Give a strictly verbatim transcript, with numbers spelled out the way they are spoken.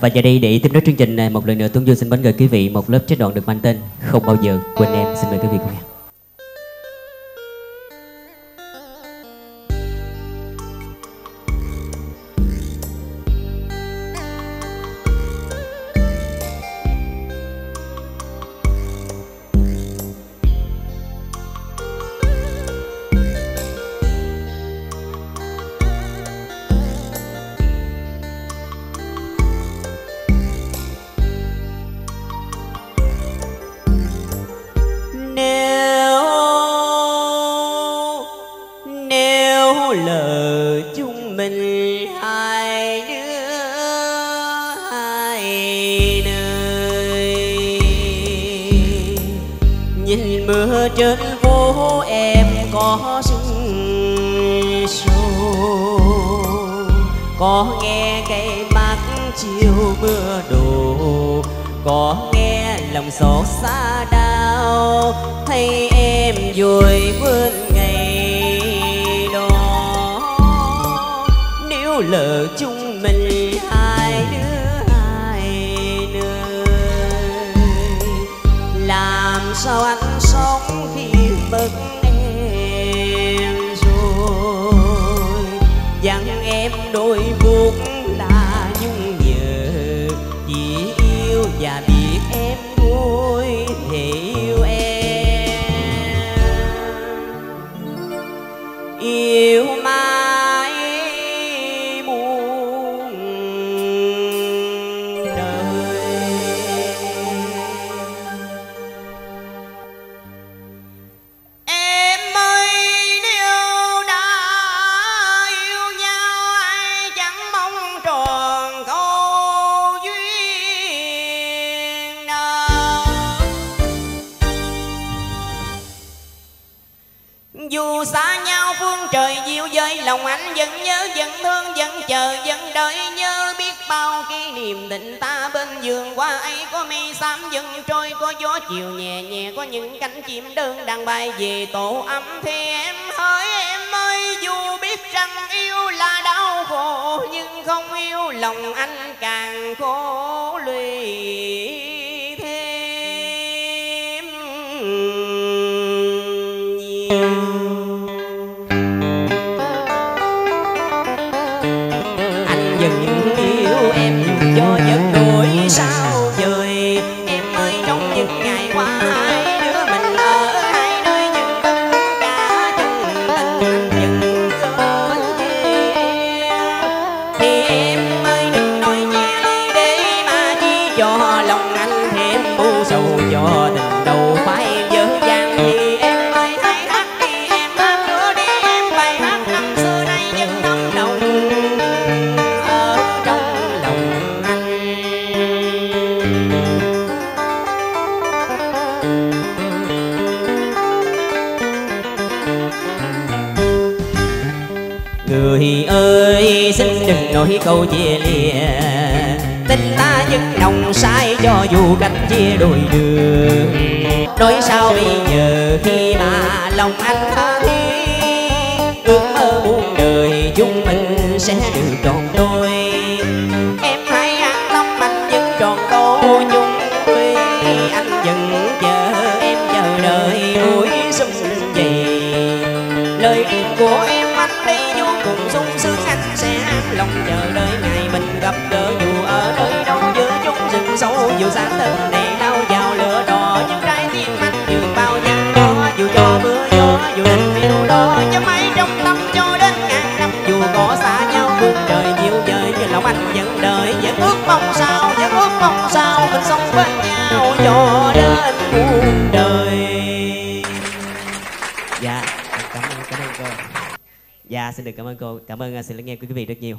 Và giờ đây để tiếp nối chương trình này, một lần nữa Tuấn Dương xin mến gửi quý vị một lớp trích đoạn được mang tên Không Bao Giờ Quên Em. Xin mời quý vị cùng nghe. Lỡ chúng mình hai đứa hai nơi, nhìn mưa trên phố em có sương sầu, có nghe cây mắt chiều mưa đổ, có nghe lòng xót xa đau thấy em vui vươn ngày. Lỡ chúng mình hai đứa hai nơi, làm sao anh sống khi mất em rồi, dặn em đôi buộc là nhung nhớ, chỉ yêu và biết em vui thì yêu em, yêu mà dù xa nhau phương trời diệu vời, lòng anh vẫn nhớ vẫn thương vẫn chờ vẫn đợi, nhớ biết bao kỷ niệm tình ta bên giường qua ấy, có mây xám vẫn trôi, có gió chiều nhẹ nhẹ, có những cánh chim đơn đàn bay về tổ ấm. Thì em hỡi em ơi, dù biết rằng yêu là đau khổ, nhưng không yêu lòng anh càng khổ lụy. Người ơi xin đừng nói câu chia lìa, tình ta vẫn nồng say cho dù cách chia đôi đường. Nói sao bây giờ khi mà lòng anh tha thiết, ước mơ muôn đời chúng mình sẽ được trọn đôi. Em hãy an tâm anh vẫn tròn câu chung quy, anh vẫn chờ em chờ đợi buổi xuân về. Lời điệu của em anh đây vô cùng sung sướng, anh sẽ an lòng chờ đợi ngày mình gặp gỡ, dù ở nơi đâu giữa chúng rừng sâu dù sáng tơ này lao vào lửa đỏ, những trái tim anh dường bao gian đó, dù cho mưa gió dù tình yêu đó cho mãi trong tâm cho đến ngàn năm, dù có xa nhau phương trời diệu vời nhưng lòng anh vẫn đợi, vẫn ước mong sao vẫn ước mong sao mình sống bên nhau cho đến muôn đời. Dạ, cảm ơn, cảm ơn cô. Dạ, xin được cảm ơn cô. Cảm ơn sự lắng nghe của quý vị rất nhiều.